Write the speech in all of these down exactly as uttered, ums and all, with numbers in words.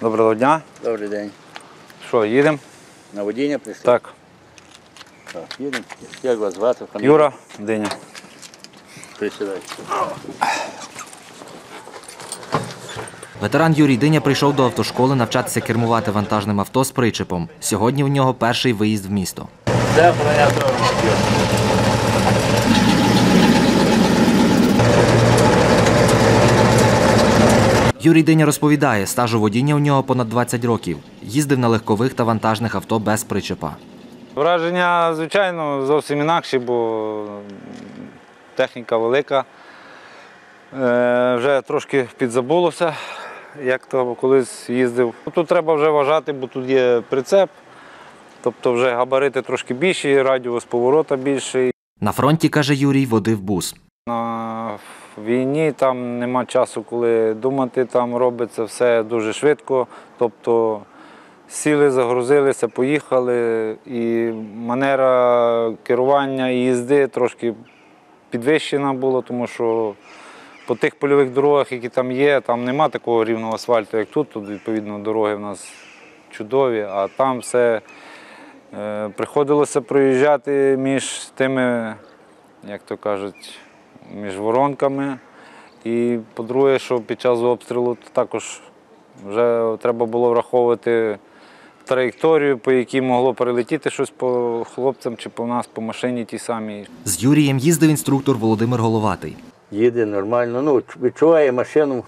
Доброго дня. Добрий день. Що, їдемо? На водіння прийшли? Так. Так, їдемо. Як вас звати? Юра Диня. Присідайте. Ветеран Юрій Диня прийшов до автошколи навчатися кермувати вантажним авто з причепом. Сьогодні у нього перший виїзд в місто. Це проїзд автошколи. Юрій Диня розповідає, стажу водіння у нього понад двадцять років. Їздив на легкових та вантажних авто без причепа. Враження, звичайно, зовсім інакші, бо техніка велика. Вже трошки підзабулося, як то колись їздив. Тут треба вже вважати, бо тут є прицеп, тобто вже габарити трошки більші, радіус поворота більший. На фронті, каже Юрій, водив бус. На війні там нема часу, коли думати, там робиться все дуже швидко. Тобто сіли, загрузилися, поїхали, і манера керування і їзди трошки підвищена була, тому що по тих польових дорогах, які там є, там нема такого рівного асфальту, як тут. Тут, відповідно, дороги в нас чудові, а там все е, приходилося проїжджати між тими, як то кажуть, між воронками. І, по-друге, що під час обстрілу також вже треба було враховувати траєкторію, по якій могло перелетіти щось по хлопцям чи по нас, по машині ті самі. З Юрієм їздив інструктор Володимир Головатий. Їде нормально, ну, відчуває машину,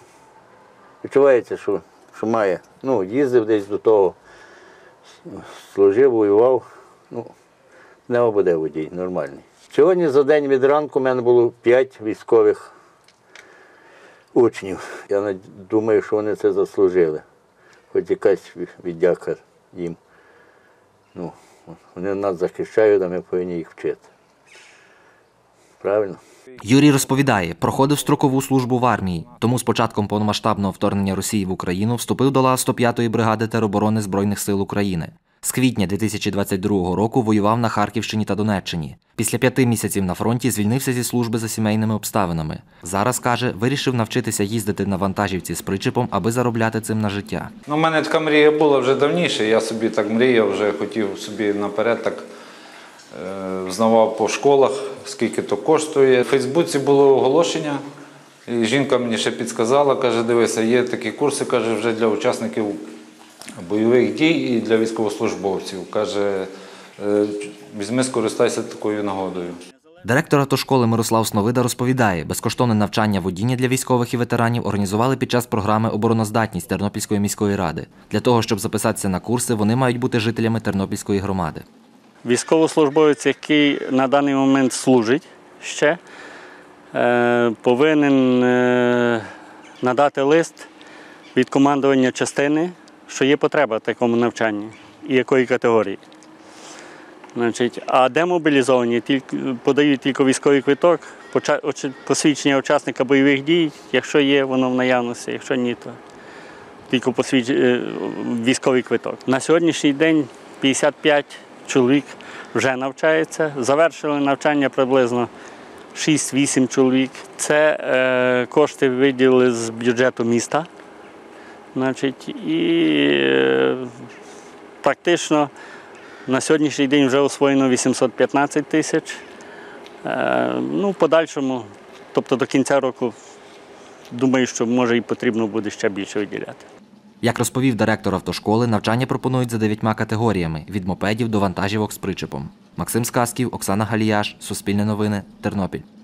відчувається, що, що має. Ну, їздив десь до того, служив, воював, ну, не обуде водій, нормальний. Сьогодні за день від ранку в мене було п'ять військових учнів. Я думаю, що вони це заслужили, хоч якась віддяка їм. Ну, вони нас захищають, а ми повинні їх вчити. Правильно? Юрій розповідає, проходив строкову службу в армії, тому з початком повномасштабного вторгнення Росії в Україну вступив до ЛА сто п'ятої бригади тероборони Збройних сил України. З квітня дві тисячі двадцять другого року воював на Харківщині та Донеччині. Після п'яти місяців на фронті звільнився зі служби за сімейними обставинами. Зараз, каже, вирішив навчитися їздити на вантажівці з причепом, аби заробляти цим на життя. У мене така мрія була вже давніше, я собі так мріяв, вже хотів собі наперед так. Знавав по школах, скільки то коштує. У Фейсбуці було оголошення, і жінка мені ще підказала, каже, дивися, є такі курси, каже, вже для учасників бойових дій і для військовослужбовців. Каже, візьми, скористайся такою нагодою. Директор автошколи Мирослав Сновида розповідає, безкоштовне навчання водіння для військових і ветеранів організували під час програми «Обороноздатність» Тернопільської міської ради. Для того, щоб записатися на курси, вони мають бути жителями Тернопільської громади. Військовослужбовець, який на даний момент служить ще, повинен надати лист від командування частини, що є потреба в такому навчанні і якої категорії. А демобілізовані подають тільки військовий квиток, посвідчення учасника бойових дій, якщо є воно в наявності, якщо ні, то тільки військовий квиток. На сьогоднішній день п'ятдесят п'ять чоловік вже навчається, завершили навчання приблизно шість-вісім чоловік. Це е, кошти виділили з бюджету міста. Значить, і е, практично на сьогоднішній день вже освоєно вісімсот п'ятнадцять тисяч. Е, ну, в подальшому, тобто до кінця року, думаю, що може і потрібно буде ще більше виділяти. Як розповів директор автошколи, навчання пропонують за дев'ятьма категоріями – від мопедів до вантажівок з причепом. Максим Скасків, Оксана Галіяш, Суспільне новини, Тернопіль.